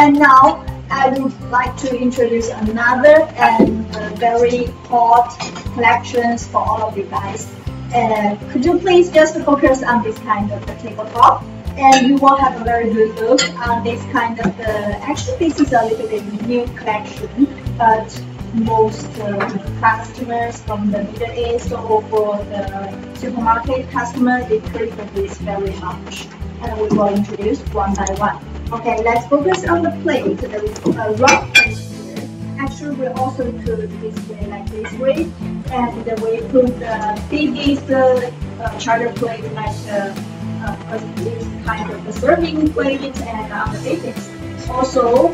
And now I would like to introduce another and very hot collections for all of you guys. Could you please just focus on this kind of tabletop, and you will have a very good look on this kind of actually this is a little bit new collection, but most customers from the Middle East or for the supermarket customer, they prefer this very much. And we will introduce one by one. Okay, let's focus on the plate, the rock plate here. Actually, we also do this way, like this way. And we put the biggest charter plate, like this kind of the serving plate and on the basics. Also,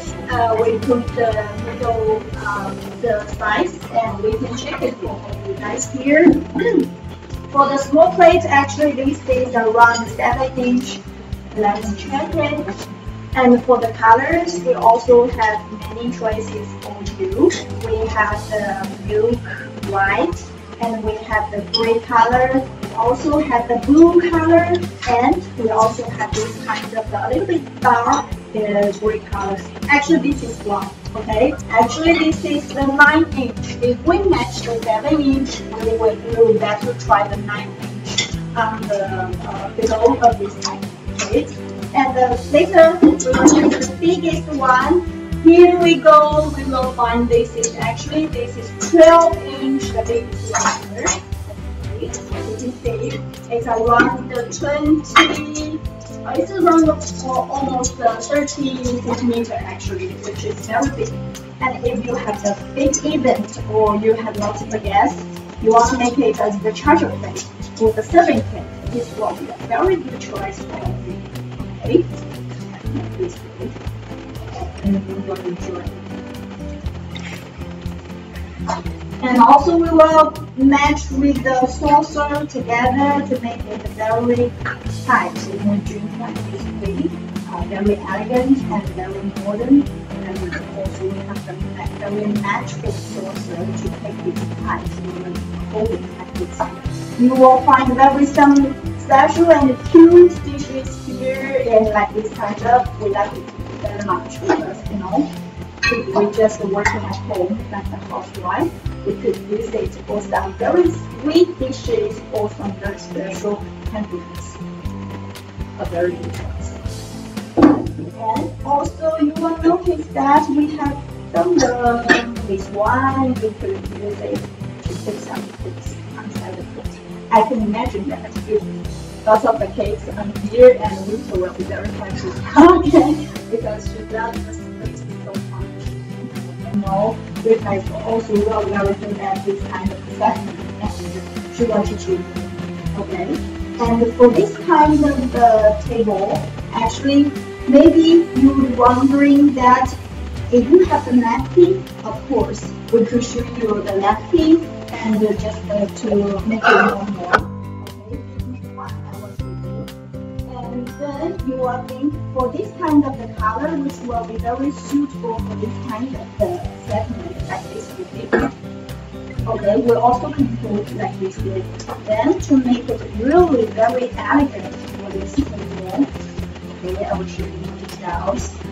we put the middle the size, and we can check it for you guys here. For the small plates, actually, these days are around 7 inch. Let's check it. And for the colors, we also have many choices for you. We have the milk white, and we have the gray color. We also have the blue color, and we also have this kind of a little bit dark gray color. Actually, this is one. Okay. Actually, this is the 9 inch. If we match the 7 inch, we will do that to try the 9 inch on the below of this type. Okay. And later, we will choose the biggest one. Here we go. We will find this is actually, this is 12 inch, the biggest one here. You can see it's around the 20, it's around almost 30 centimeter actually, which is very big. And if you have the big event or you have lots of guests, you want to make it as the charger plate or the serving plate. This will be a very good choice for you. Okay. And also we will match with the saucer together to make it very tight. So you can drink like this way, very elegant and very modern. And we also have a very natural saucer to take it tight. So you will hold it like this. You will find very some special and cute dishes here, and like this kind of, we like it very much because, you know, if we're just working at home, like the housewife, we could use it for some very sweet dishes or some very special candies. A very good choice. And also, you will notice that we have some this one, we could use it to put some things inside the food. I can imagine that if lots of the cakes on here, and Winter will be very happy. Okay, because she loves the space so much. You know, you guys also will very good at this kind of assessment, and she will teach you. Okay, and for this kind of table, actually, maybe you were wondering that if you have the napkin, of course, we could show you the napkin and just to make it one more. You will think for this kind of the color, which will be very suitable for this kind of the segment, like this you think. Okay, we also can put like this way. Then to make it really very elegant for this segment, okay, I will show you the details.